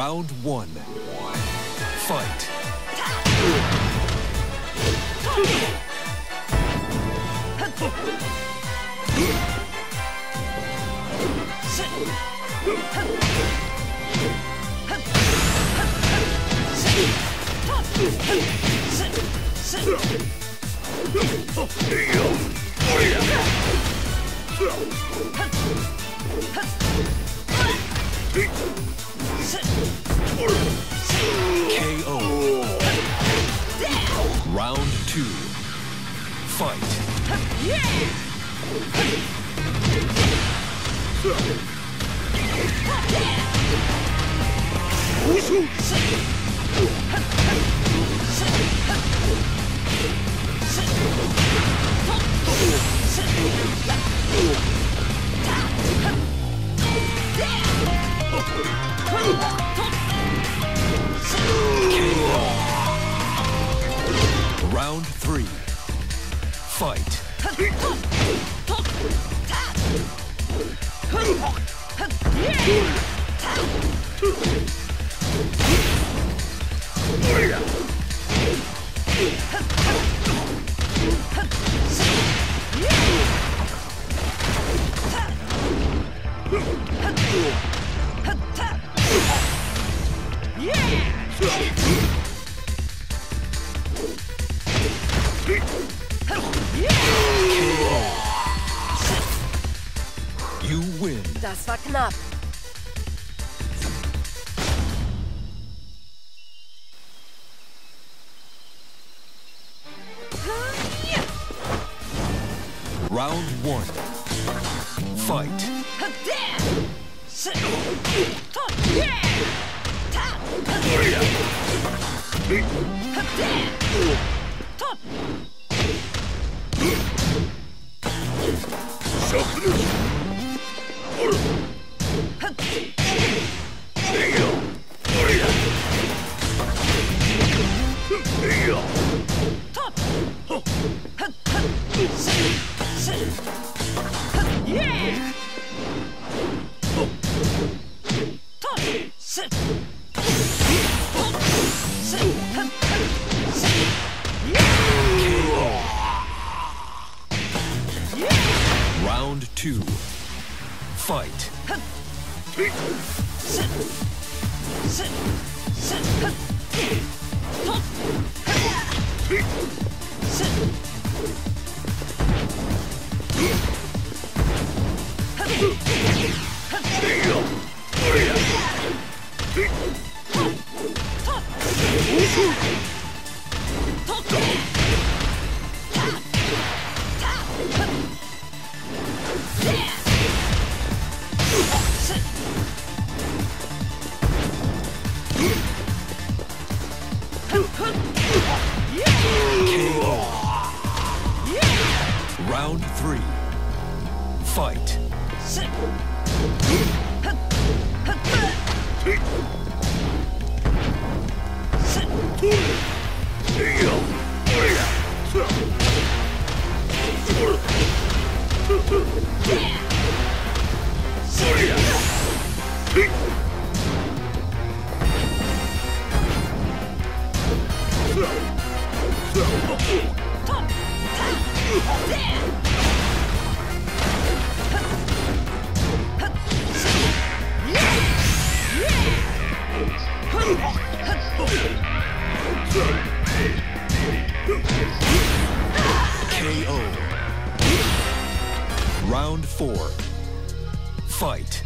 Round one. Fight. KO. Round two. Fight. Round three. Fight. You win. Das war knapp. Round one. Fight. Round two. Fight. Round three. Fight. KO. Round four. Fight.